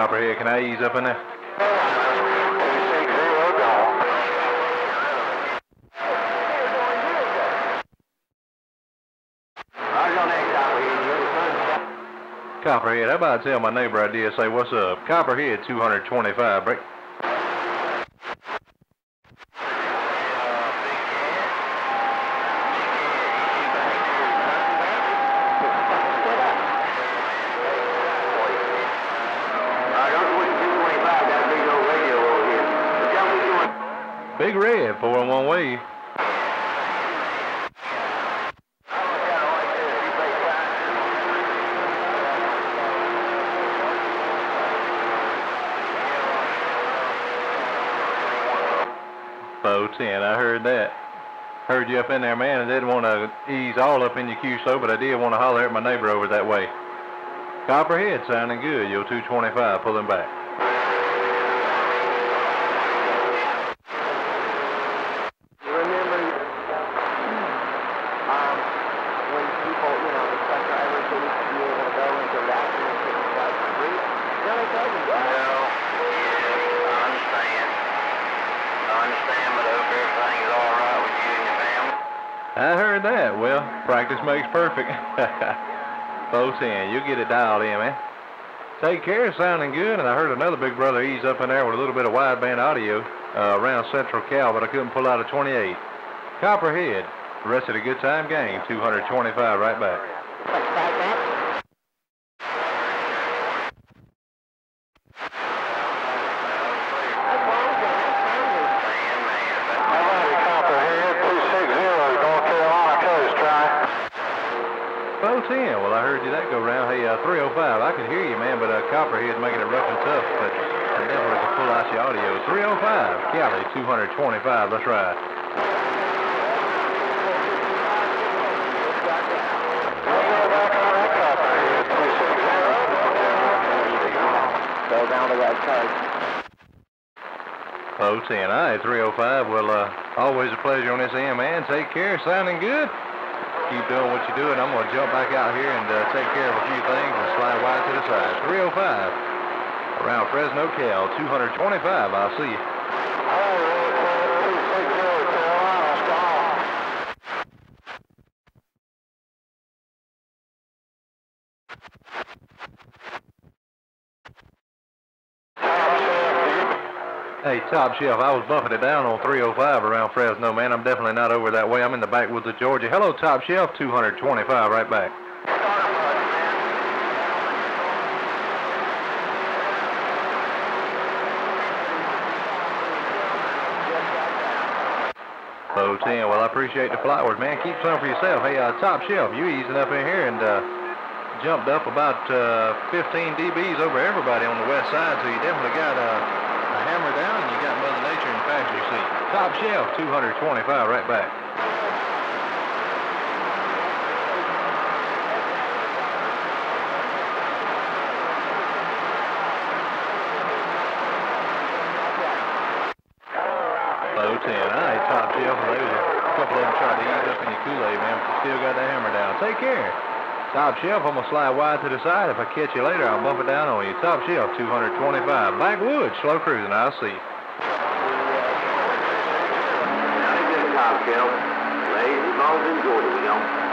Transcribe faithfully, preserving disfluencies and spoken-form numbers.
chopper here. Can I ease up in there? Copperhead, how about I tell my neighbor I did say what's up? Copperhead two twenty-five, break. Big Red, four one way. four ten, I heard that. Heard you up in there, man. I didn't want to ease all up in your queue, so, but I did want to holler at my neighbor over that way. Copperhead sounding good. Yo, two twenty-five, pulling back. I heard that. Well, practice makes perfect. four ten, you'll get it dialed in, man. Take care, sounding good. And I heard another big brother ease up in there with a little bit of wideband audio uh, around Central Cal, but I couldn't pull out a twenty-eight. Copperhead, the rest of the good time game, two twenty-five right back. four ten, well, I heard you that go round. Hey, uh, three oh five, I could hear you, man, but uh, Copperhead's making it rough and tough, but I definitely can pull out your audio. three oh five, Cali, two twenty-five, let's ride. Go down the right side. four ten, all right, three oh five, well, uh, always a pleasure on this end, man. Take care, sounding good. Keep doing what you're doing. I'm going to jump back out here and uh, take care of a few things and slide wide to the side. three oh five around Fresno, Cal, two twenty-five. I'll see you. Hey, Top Shelf, I was buffing it down on three oh five around Fresno, man. I'm definitely not over that way. I'm in the backwoods of Georgia. Hello, Top Shelf, two twenty-five, right back. four ten, well, I appreciate the flightward, man. Keep some for yourself. Hey, uh, Top Shelf, you easing up in here and uh, jumped up about uh, fifteen D Bs over everybody on the west side, so you definitely got Uh, hammer down, and you got Mother Nature in passenger seat. Top Shelf, two twenty-five, right back. four ten, all right, Top Shelf. There's a couple of them trying to ease up in your Kool-Aid, man, but you still got that hammer down. Take care. Top Shelf, I'm going to slide wide to the side. If I catch you later, I'll bump it down on you. Top Shelf, two twenty-five. Backwoods, slow cruising. I'll see you. Top Shelf. Lazy Bones in Georgia, we don't.